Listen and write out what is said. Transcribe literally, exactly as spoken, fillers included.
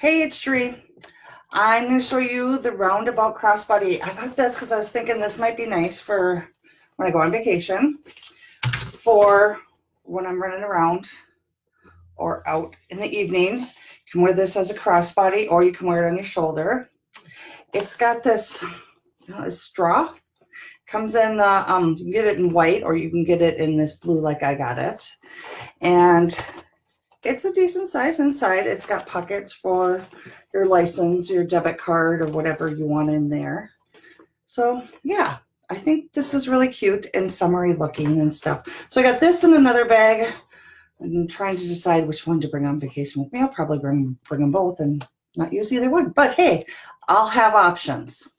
Hey, it's Sheree. I'm going to show you the roundabout crossbody. I got this because I was thinking this might be nice for when I go on vacation, for when I'm running around or out in the evening. You can wear this as a crossbody, or you can wear it on your shoulder. It's got this uh, straw. Comes in the, um, you can get it in white, or you can get it in this blue like I got it. And it's a decent size inside. It's got pockets for your license, your debit card, or whatever you want in there. So yeah, I think this is really cute and summery looking and stuff. So I got this in another bag. I'm trying to decide which one to bring on vacation with me. I'll probably bring, bring them both and not use either one. But hey, I'll have options.